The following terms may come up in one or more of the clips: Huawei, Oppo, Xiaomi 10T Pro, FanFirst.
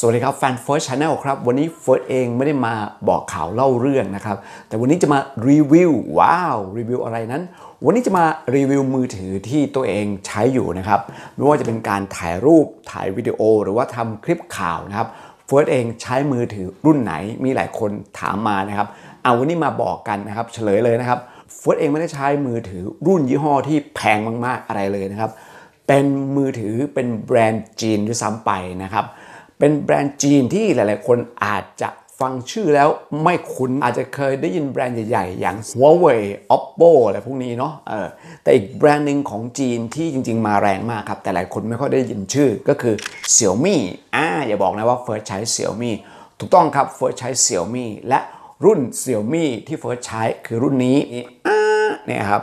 สวัสดีครับ FanFirst Channel ครับวันนี้เฟิร์สเองไม่ได้มาบอกข่าวเล่าเรื่องนะครับแต่วันนี้จะมารีวิวรีวิวอะไรนั้นวันนี้จะมารีวิวมือถือที่ตัวเองใช้อยู่นะครับไม่ว่าจะเป็นการถ่ายรูปถ่ายวิดีโอหรือว่าทำคลิปข่าวนะครับเฟิร์สเองใช้มือถือรุ่นไหนมีหลายคนถามมานะครับเอาวันนี้มาบอกกันนะครับเฉลยเลยนะครับเฟิร์สเองไม่ได้ใช้มือถือรุ่นยี่ห้อที่แพงมากๆอะไรเลยนะครับเป็นมือถือเป็นแบรนด์จีนด้วยซ้ำไปนะครับเป็นแบรนด์จีนที่หลายๆคนอาจจะฟังชื่อแล้วไม่คุ้นอาจจะเคยได้ยินแบรนด์ใหญ่ๆอย่าง Huawei Oppo อะไรพวกนี้เนาะแต่อีกแบรนด์หนึ่งของจีนที่จริงๆมาแรงมากครับแต่หลายคนไม่ค่อยได้ยินชื่อก็คือ Xiaomi อย่าบอกนะว่าเฟิร์สใช้ Xiaomi ถูกต้องครับเฟิร์สใช้ Xiaomi และรุ่น Xiaomi ที่เฟิร์สใช้คือรุ่นนี้เนี่ยครับ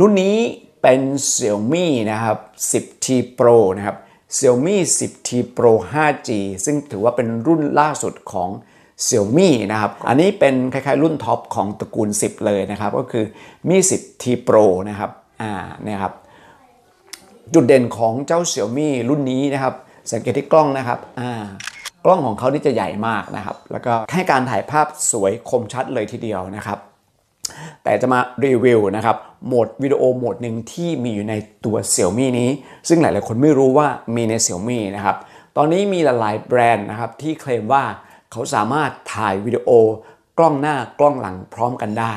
รุ่นนี้เป็น Xiaomi นะครับ 10T Pro นะครับXiaomi 10T Pro 5G ซึ่งถือว่าเป็นรุ่นล่าสุดของ Xiaomi นะครับอันนี้เป็นคล้ายๆรุ่นท็อปของตระกูล10เลยนะครับก็คือมี 10T Pro นะครับเนี่ยครับจุดเด่นของเจ้า Xiaomi รุ่นนี้นะครับสังเกตที่กล้องนะครับกล้องของเขานี่จะใหญ่มากนะครับแล้วก็ให้การถ่ายภาพสวยคมชัดเลยทีเดียวนะครับแต่จะมารีวิวนะครับโหมดวิดีโอโหมดหนึ่งที่มีอยู่ในตัว Xiaomi นี้ซึ่งหลายๆคนไม่รู้ว่ามีใน Xiaomi นะครับตอนนี้มีหลายๆแบรนด์นะครับที่เคลมว่าเขาสามารถถ่ายวิดีโอกล้องหน้ากล้องหลังพร้อมกันได้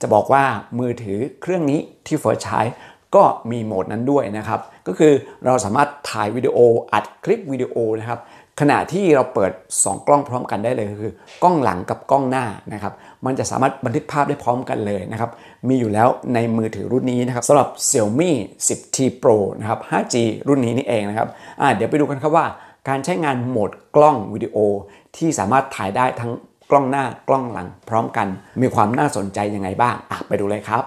จะบอกว่ามือถือเครื่องนี้ที่เฟิร์สใช้ก็มีโหมดนั้นด้วยนะครับก็คือเราสามารถถ่ายวิดีโออัดคลิปวิดีโอนะครับขณะที่เราเปิด2กล้องพร้อมกันได้เลยคือกล้องหลังกับกล้องหน้านะครับมันจะสามารถบันทึกภาพได้พร้อมกันเลยนะครับมีอยู่แล้วในมือถือรุ่นนี้นะครับสำหรับ Xiaomi 10T Pro นะครับ 5G รุ่นนี้นี่เองนะครับเดี๋ยวไปดูกันครับว่าการใช้งานโหมดกล้องวิดีโอที่สามารถถ่ายได้ทั้งกล้องหน้ากล้องหลังพร้อมกันมีความน่าสนใจยังไงบ้างไปดูเลยครับ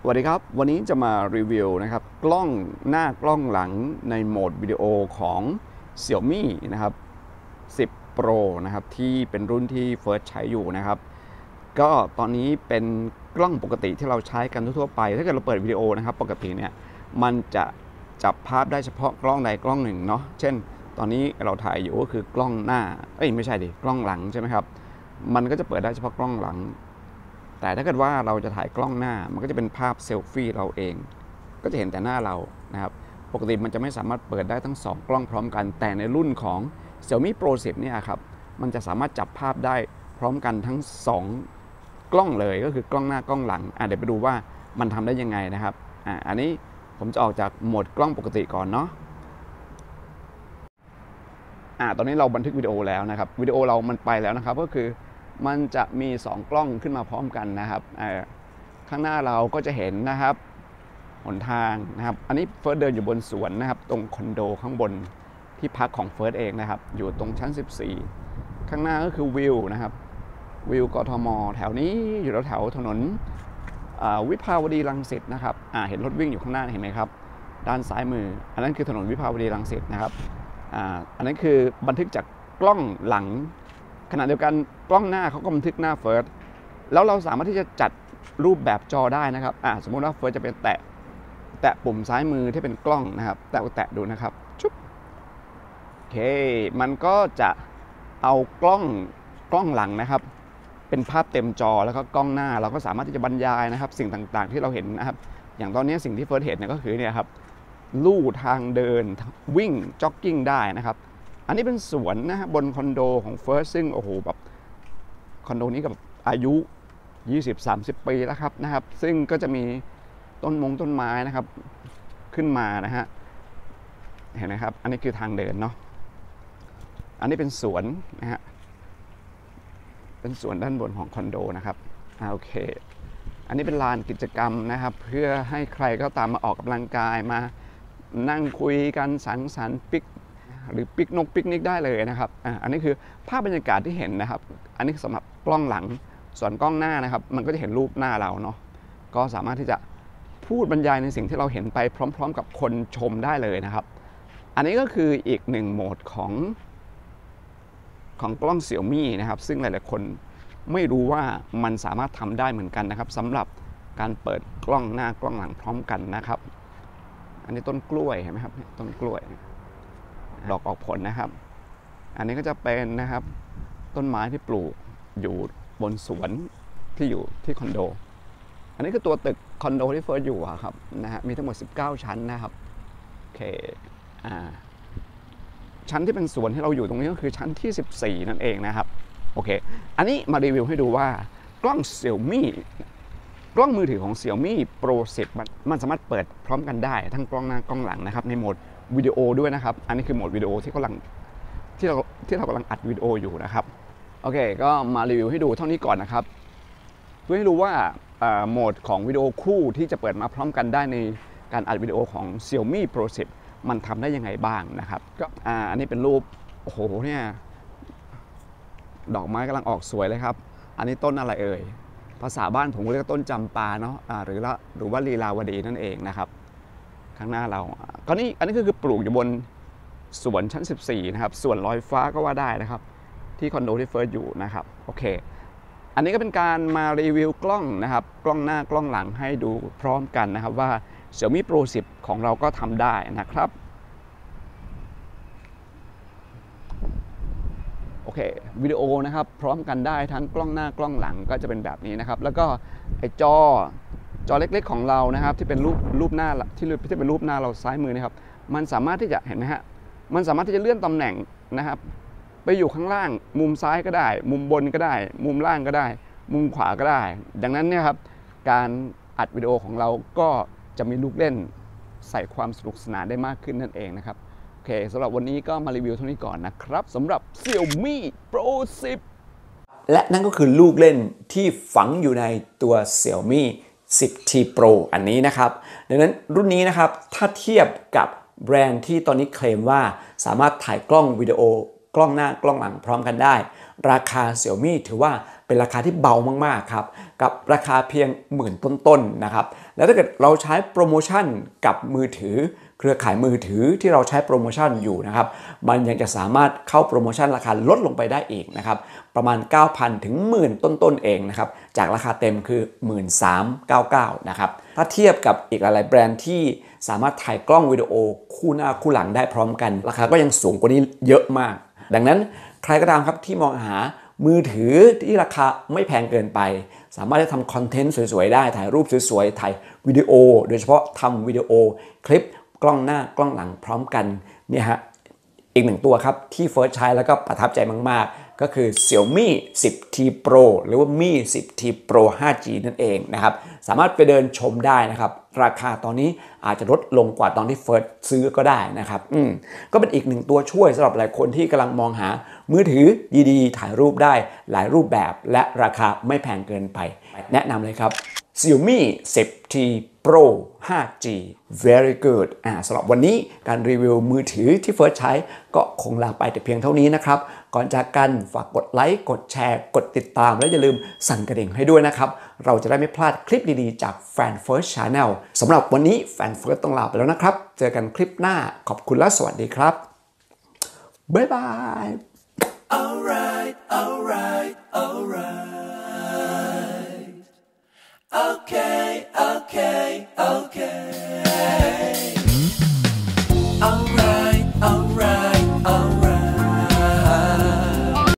สวัสดีครับวันนี้จะมารีวิวนะครับกล้องหน้ากล้องหลังในโหมดวิดีโอของ Xiaomi นะครับ10 Pro นะครับที่เป็นรุ่นที่เฟิร์สใช้อยู่นะครับก็ตอนนี้เป็นกล้องปกติที่เราใช้กันทั่วไปถ้าเกิดเราเปิดวิดีโอนะครับปกติเนี่ยมันจะจับภาพได้เฉพาะกล้องใดกล้องหนึ่งเนาะเช่นตอนนี้เราถ่ายอยู่ก็คือกล้องหน้าไม่ใช่ดิกล้องหลังใช่ไหมครับมันก็จะเปิดได้เฉพาะกล้องหลังแต่ถ้าเกิดว่าเราจะถ่ายกล้องหน้ามันก็จะเป็นภาพเซลฟี่เราเองก็จะเห็นแต่หน้าเรานะครับปกติมันจะไม่สามารถเปิดได้ทั้ง2กล้องพร้อมกันแต่ในรุ่นของ Xiaomi Pro 10 เนี่ยครับมันจะสามารถจับภาพได้พร้อมกันทั้ง2กล้องเลยก็คือกล้องหน้ากล้องหลังเดี๋ยวไปดูว่ามันทำได้ยังไงนะครับอันนี้ผมจะออกจากโหมดกล้องปกติก่อนเนาะตอนนี้เราบันทึกวิดีโอแล้วนะครับวิดีโอเรามันไปแล้วนะครับก็คือมันจะมี2กล้องขึ้นมาพร้อมกันนะครับข้างหน้าเราก็จะเห็นนะครับหนทางนะครับอันนี้เฟิร์สเดินอยู่บนสวนนะครับตรงคอนโดข้างบนที่พักของเฟิร์สเองนะครับอยู่ตรงชั้น14ข้างหน้าก็คือวิวนะครับวิวกทม.แถวนี้อยู่แถวถนนวิภาวดีรังสิตนะครับเห็นรถวิ่งอยู่ข้างหน้าเห็นไหมครับด้านซ้ายมืออันนั้นคือถนนวิภาวดีรังสิตนะครับอันนั้นคือบันทึกจากกล้องหลังขณะเดียวกันกล้องหน้าเขาก็บันทึกหน้าเฟิร์สแล้วเราสามารถที่จะจัดรูปแบบจอได้นะครับสมมุติว่าเฟิร์สจะเป็นแตะปุ่มซ้ายมือที่เป็นกล้องนะครับแตะดูนะครับชุบโอเคมันก็จะเอากล้องหลังนะครับเป็นภาพเต็มจอแล้วก็กล้องหน้าเราก็สามารถที่จะบรรยายนะครับสิ่งต่างๆที่เราเห็นนะครับอย่างตอนนี้สิ่งที่เฟิร์สเห็นเนี่ยก็คือเนี่ยครับลู่ทางเดินวิ่งจ็อกกิ้งได้นะครับอันนี้เป็นสวนนะฮะบนคอนโดของเฟิร์สซึ่งโอ้โหแบบคอนโดนี้กับอายุ 20-30 ปีแล้วครับนะครับซึ่งก็จะมีต้นไม้นะครับขึ้นมานะฮะเห็นไหมครับอันนี้คือทางเดินเนาะอันนี้เป็นสวนนะฮะเป็นสวนด้านบนของคอนโดนะครับโอเคอันนี้เป็นลานกิจกรรมนะครับเพื่อให้ใครก็ตามมาออกกำลังกายมานั่งคุยกันสังสรรค์ปิกนิกได้เลยนะครับอันนี้คือภาพบรรยากาศที่เห็นนะครับอันนี้สำหรับกล้องหลังส่วนกล้องหน้านะครับมันก็จะเห็นรูปหน้าเราเนาะก็สามารถที่จะพูดบรรยายในสิ่งที่เราเห็นไปพร้อมๆกับคนชมได้เลยนะครับอันนี้ก็คืออีกหนึ่งโหมดของกล้อง Xiaomi นะครับซึ่งหลายๆคนไม่รู้ว่ามันสามารถทำได้เหมือนกันนะครับสำหรับการเปิดกล้องหน้ากล้องหลังพร้อมกันนะครับอันนี้ต้นกล้วยเห็นไหมครับต้นกล้วยดอกออกผลนะครับ อันนี้ก็จะเป็นนะครับต้นไม้ที่ปลูกอยู่บนสวนที่อยู่ที่คอนโดอันนี้คือตัวตึกคอนโดที่เฟิร์สอยู่ครับนะฮะมีทั้งหมด19ชั้นนะครับโอเคชั้นที่เป็นสวนที่เราอยู่ตรงนี้ก็คือชั้นที่14นั่นเองนะครับโอเคอันนี้มารีวิวให้ดูว่ากล้อง Xiaomi กล้องมือถือของ Xiaomi Pro 10มันสามารถเปิดพร้อมกันได้ทั้งกล้องหน้ากล้องหลังนะครับในโหมดวิดีโอด้วยนะครับอันนี้คือโหมดวิดีโอที่เรากำลังอัดวิดีโออยู่นะครับโอเคก็มารีวิวให้ดูเท่านี้ก่อนนะครับเพื่อให้รู้ว่าโหมดของวิดีโอคู่ที่จะเปิดมาพร้อมกันได้ในการอัดวิดีโอของ Xiaomi Pro 10มันทำได้ยังไงบ้างนะครับก็อันนี้เป็นรูปโอ้โหเนี่ยดอกไม้กำลังออกสวยเลยครับอันนี้ต้นอะไรเอ่ยภาษาบ้านผมเรียกต้นจำปาเนาะหรือว่าลีลาวดีนั่นเองนะครับข้างหน้าเราก็นี่อันนี้คือปลูกอยู่บนสวนชั้น14นะครับส่วนลอยฟ้าก็ว่าได้นะครับที่คอนโดที่เฟิร์สอยู่นะครับโอเคอันนี้ก็เป็นการมารีวิวกล้องนะครับกล้องหน้ากล้องหลังให้ดูพร้อมกันนะครับว่า Xiaomi Pro 10ของเราก็ทำได้นะครับโอเควิดีโอนะครับพร้อมกันได้ทั้งกล้องหน้ากล้องหลังก็จะเป็นแบบนี้นะครับแล้วก็ไอจอเล็กๆของเรานะครับที่เป็นรูปหน้าที่เป็นรูปหน้าเราซ้ายมือนะครับมันสามารถที่จะเห็นไหมฮะมันสามารถที่จะเลื่อนตำแหน่งนะครับไปอยู่ข้างล่างมุมซ้ายก็ได้มุมบนก็ได้มุมล่างก็ได้มุมขวาก็ได้ดังนั้นเนี่ยครับการอัดวิดีโอของเราก็จะมีลูกเล่นใส่ความสนุกสนานได้มากขึ้นนั่นเองนะครับโอเคสำหรับวันนี้ก็มารีวิวเท่านี้ก่อนนะครับสำหรับ Xiaomi Pro 10 และนั่นก็คือลูกเล่นที่ฝังอยู่ในตัว Xiaomi 10T Pro อันนี้นะครับดังนั้นรุ่นนี้นะครับถ้าเทียบกับแบรนด์ที่ตอนนี้เคลมว่าสามารถถ่ายกล้องวิดีโอกล้องหน้ากล้องหลังพร้อมกันได้ราคา Xiaomi ถือว่าเป็นราคาที่เบามากๆครับกับราคาเพียง10,000ต้นๆนะครับแล้วถ้าเกิดเราใช้โปรโมชั่นกับมือถือเครือข่ายมือถือที่เราใช้โปรโมชั่นอยู่นะครับมันยังจะสามารถเข้าโปรโมชั่นราคาลดลงไปได้อีกนะครับประมาณ 9,000 ถึง 10,000 ต้นๆเองนะครับจากราคาเต็มคือ 13,999 นะครับถ้าเทียบกับอีกหลายๆแบรนด์ที่สามารถถ่ายกล้องวิดีโอคู่หน้าคู่หลังได้พร้อมกันราคาก็ยังสูงกว่านี้เยอะมากดังนั้นใครก็ตามครับที่มองหามือถือที่ราคาไม่แพงเกินไปสามารถได้ทำคอนเทนต์สวยๆได้ถ่ายรูปสวยๆถ่ายวิดีโอโดยเฉพาะทำวิดีโอคลิปกล้องหน้ากล้องหลังพร้อมกันเนี่ยฮะอีกหนึ่งตัวครับที่เฟิร์สใช้แล้วก็ประทับใจมากๆก็คือ Xiaomi 10T Pro หรือว่า Mi 10T Pro 5G นั่นเองนะครับสามารถไปเดินชมได้นะครับราคาตอนนี้อาจจะลดลงกว่าตอนที่เฟิร์สซื้อก็ได้นะครับก็เป็นอีกหนึ่งตัวช่วยสำหรับหลายคนที่กำลังมองหามือถือดีๆถ่ายรูปได้หลายรูปแบบและราคาไม่แพงเกินไปแนะนำเลยครับ Xiaomi 10T Pro 5G very good สำหรับวันนี้การรีวิวมือถือที่เฟิร์สใช้ก็คงลาไปแต่เพียงเท่านี้นะครับก่อนจากกันฝากกดไลค์กดแชร์กดติดตามและอย่าลืมสั่นกระดิ่งให้ด้วยนะครับเราจะได้ไม่พลาดคลิปดีๆจาก FanFirst Channel สำหรับวันนี้ FanFirst ต้องลาไปแล้วนะครับเจอกันคลิปหน้าขอบคุณและสวัสดีครับบ๊ายบาย